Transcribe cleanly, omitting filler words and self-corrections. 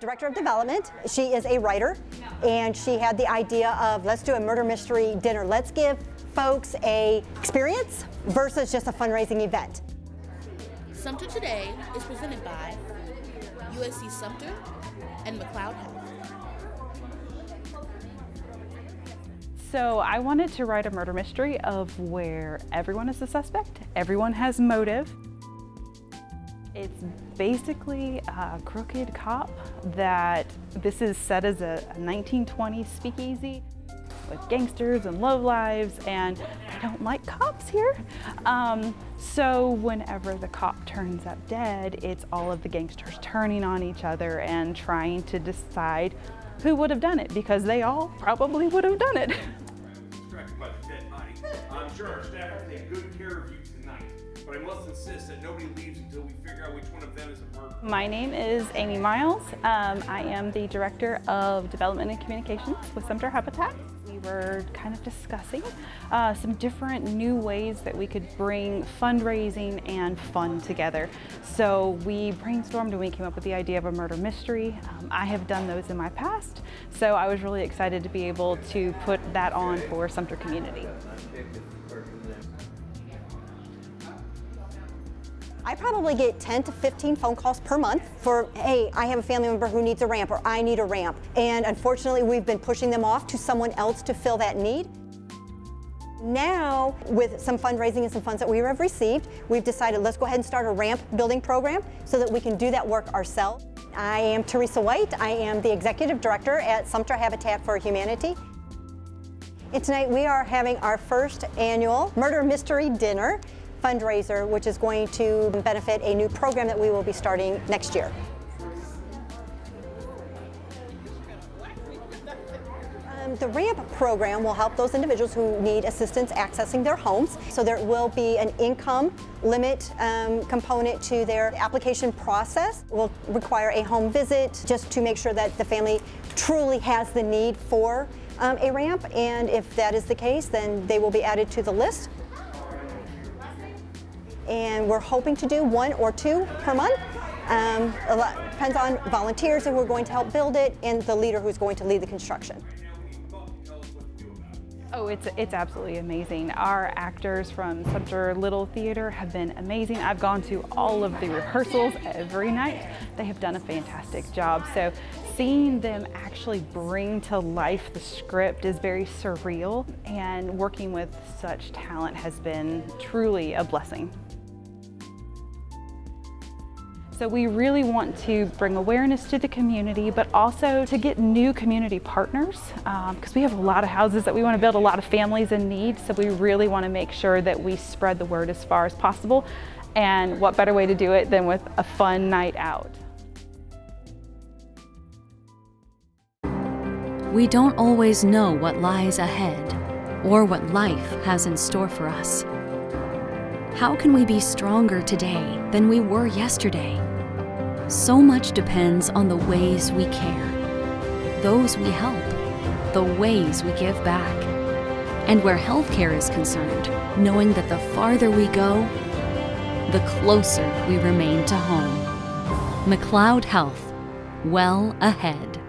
Director of Development. She is a writer, and she had the idea of let's do a murder mystery dinner. Let's give folks a experience versus just a fundraising event. Sumter Today is presented by USC Sumter and McLeod Health. So I wanted to write a murder mystery of where everyone is the suspect, everyone has motive. It's basically a crooked cop that this is set as a 1920s speakeasy with gangsters and lowlives, and they don't like cops here. So whenever the cop turns up dead, it's all of the gangsters turning on each other and trying to decide who would have done it, because they all probably would have done it. I'm sure our staff will take good care of you tonight, but I must insist that nobody leaves until we figure out which one of them is a murderer. My name is Amy Miles. I am the Director of Development and Communications with Sumter Habitat. We were kind of discussing some different new ways that we could bring fundraising and fun together. So we brainstormed and we came up with the idea of a murder mystery. I have done those in my past, so I was really excited to be able to put that on for Sumter community. I probably get 10 to 15 phone calls per month for, hey, I have a family member who needs a ramp, or I need a ramp. And unfortunately, we've been pushing them off to someone else to fill that need. Now, with some fundraising and some funds that we have received, we've decided let's go ahead and start a ramp building program so that we can do that work ourselves. I am Teresa White. I am the Executive Director at Sumter Habitat for Humanity. And tonight we are having our first annual murder mystery dinner fundraiser, which is going to benefit a new program that we will be starting next year. The RAMP program will help those individuals who need assistance accessing their homes. So there will be an income limit component to their application process. It will require a home visit just to make sure that the family truly has the need for a ramp. And if that is the case, then they will be added to the list. And we're hoping to do one or two per month. A lot depends on volunteers who are going to help build it and the leader who's going to lead the construction. Oh, it's absolutely amazing. Our actors from Sumter Little Theater have been amazing. I've gone to all of the rehearsals every night. They have done a fantastic job. So seeing them actually bring to life the script is very surreal, and working with such talent has been truly a blessing. So we really want to bring awareness to the community, but also to get new community partners, because we have a lot of houses that we want to build, a lot of families in need. So we really want to make sure that we spread the word as far as possible. And what better way to do it than with a fun night out? We don't always know what lies ahead or what life has in store for us. How can we be stronger today than we were yesterday? So much depends on the ways we care, those we help, the ways we give back. And where healthcare is concerned, knowing that the farther we go, the closer we remain to home. McLeod Health, well ahead.